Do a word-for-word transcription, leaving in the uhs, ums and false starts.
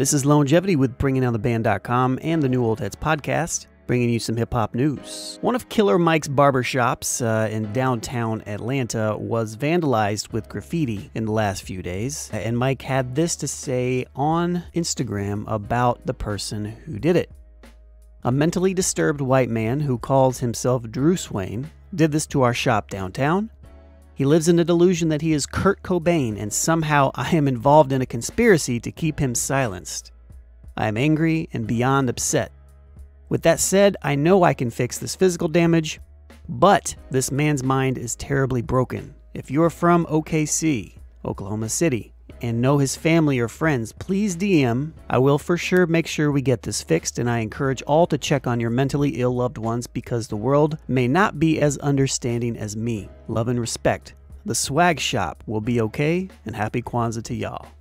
This is Longevity with Bringing Down The Band dot com and the New Old Heads podcast, bringing you some hip-hop news. One of Killer Mike's barbershops uh, in downtown Atlanta was vandalized with graffiti in the last few days, and Mike had this to say on Instagram about the person who did it. A mentally disturbed white man who calls himself Drew Swain did this to our shop downtown. He lives in the delusion that he is Kurt Cobain, and somehow I am involved in a conspiracy to keep him silenced. I am angry and beyond upset. With that said, I know I can fix this physical damage, but this man's mind is terribly broken. If you're from O K C, Oklahoma City, and know his family or friends, please D M. I will for sure make sure we get this fixed, and I encourage all to check on your mentally ill loved ones because the world may not be as understanding as me. Love and respect. The Swag Shop will be okay, and happy Kwanzaa to y'all.